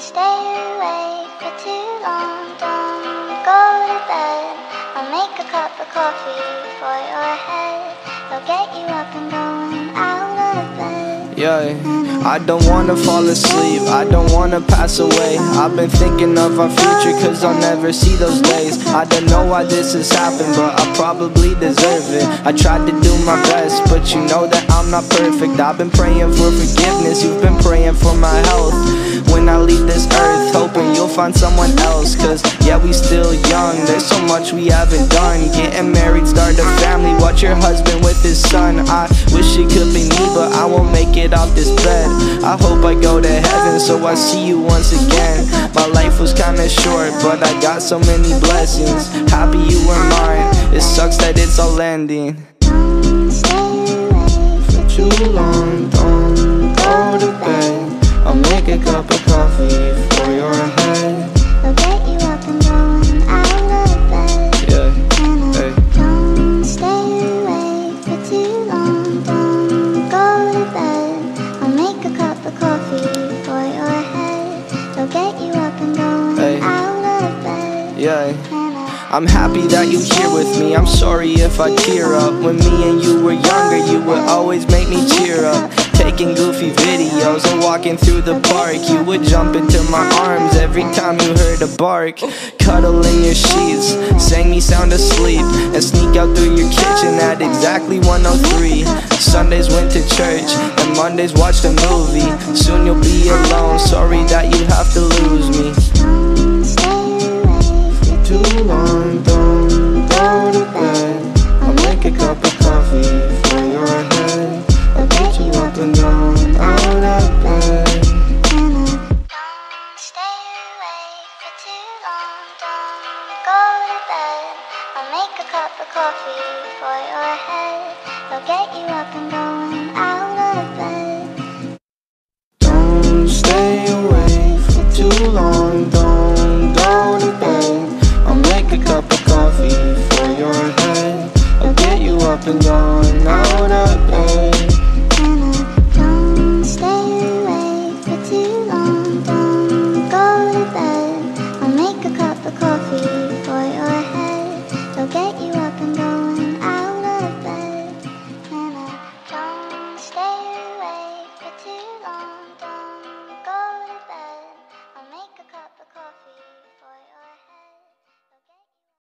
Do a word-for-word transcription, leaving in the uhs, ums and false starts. stay awake for too long. Don't go to bed, I'll make a cup of coffee for your head. I'll get you up and going out of bed. Yeah. I don't wanna fall asleep, I don't wanna pass away. I've been thinking of our future, cause I'll never see those days. I don't know why this has happened, but I probably deserve it. I tried to do my best, but you know that I'm not perfect. I've been praying for forgiveness, you've been praying for my health. When I leave this earth, hoping you'll find someone else. Cause yeah, we still young, there's so much we haven't done. Getting married, start a family, watch your husband with his son. I wish it could be me, but I won't make it off this bed. I hope I go to heaven, so I see you once again. My life was kinda short, but I got so many blessings. Happy you were mine, it sucks that it's all ending. Don't stay away for too long, don't go to bed. I'll make a cup of coffee for your head. I'll get you up and going out of bed. Yeah, hey. Don't stay away for too long, don't go to bed. Make a cup of coffee for your head. They'll get you up and going hey. Out of bed. Yeah. I'm happy that you're here with me, I'm sorry if I tear up. When me and you were younger, you would always make me cheer up. Taking goofy videos and walking through the park, you would jump into my arms every time you heard a bark. Cuddle in your sheets, sang me sound asleep, and sneak out through your kitchen at exactly one oh three. Sundays went to church, and Mondays watched a movie. Soon you'll be alone, sorry that you have to lose me. Too long, don't go to bed. I'll make a cup of coffee for your head. I'll get you up and down out of bed. Don't stay awake for too long. Don't go to bed. I'll make a cup of coffee for your head. I'll get you up and going out of bed. Don't stay awake for too long. Don't go to bed. I'll make a cup of coffee for your head. I'll get you up and down.